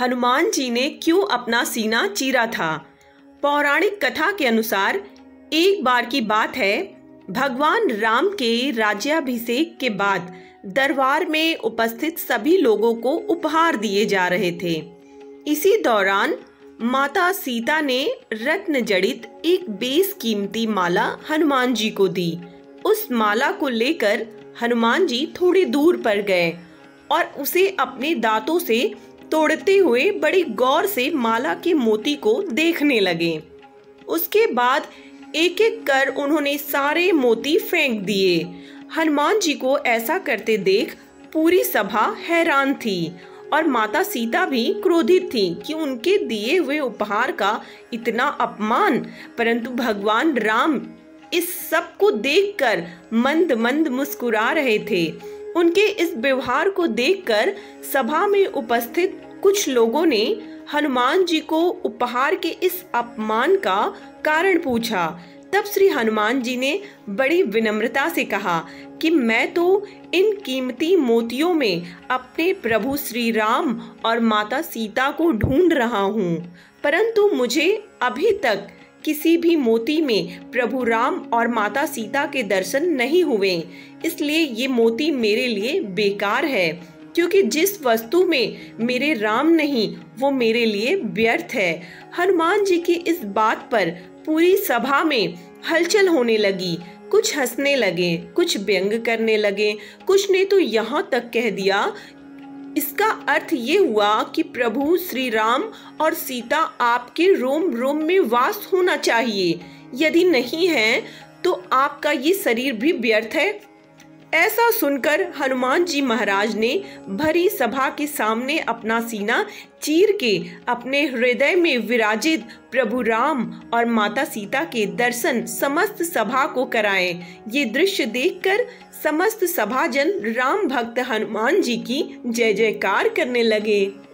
हनुमान जी ने क्यों अपना सीना चीरा था। पौराणिक कथा के अनुसार एक बार की बात है, भगवान राम के राज्याभिषेक के बाद दरबार में उपस्थित सभी लोगों को उपहार दिए जा रहे थे। इसी दौरान माता सीता ने रत्न जड़ित एक बेशकीमती माला हनुमान जी को दी। उस माला को लेकर हनुमान जी थोड़ी दूर पर गए और उसे अपने दांतों से तोड़ते हुए बड़ी गौर से माला के मोती को देखने लगे। उसके बाद एक एक कर उन्होंने सारे मोती फेंक दिए। हनुमान जी को ऐसा करते देख पूरी सभा हैरान थी और माता सीता भी क्रोधित थी कि उनके दिए हुए उपहार का इतना अपमान। परंतु भगवान राम इस सब को देखकर मंद मंद मुस्कुरा रहे थे। उनके इस व्यवहार को देखकर सभा में उपस्थित कुछ लोगों ने हनुमान जी को उपहार के इस अपमान का कारण पूछा। तब श्री हनुमान जी ने बड़ी विनम्रता से कहा कि मैं तो इन कीमती मोतियों में अपने प्रभु श्री राम और माता सीता को ढूंढ रहा हूँ, परंतु मुझे अभी तक किसी भी मोती में प्रभु राम और माता सीता के दर्शन नहीं हुए, इसलिए ये मोती मेरे लिए बेकार है, क्योंकि जिस वस्तु में मेरे राम नहीं वो मेरे लिए व्यर्थ है। हनुमान जी की इस बात पर पूरी सभा में हलचल होने लगी। कुछ हंसने लगे, कुछ व्यंग करने लगे, कुछ ने तो यहाँ तक कह दिया। इसका अर्थ ये हुआ कि प्रभु श्री राम और सीता आपके रोम रोम में वास होना चाहिए, यदि नहीं है तो आपका ये शरीर भी व्यर्थ है। ऐसा सुनकर हनुमान जी महाराज ने भरी सभा के सामने अपना सीना चीर के अपने हृदय में विराजित प्रभु राम और माता सीता के दर्शन समस्त सभा को कराए। ये दृश्य देखकर समस्त सभाजन राम भक्त हनुमान जी की जय जयकार करने लगे।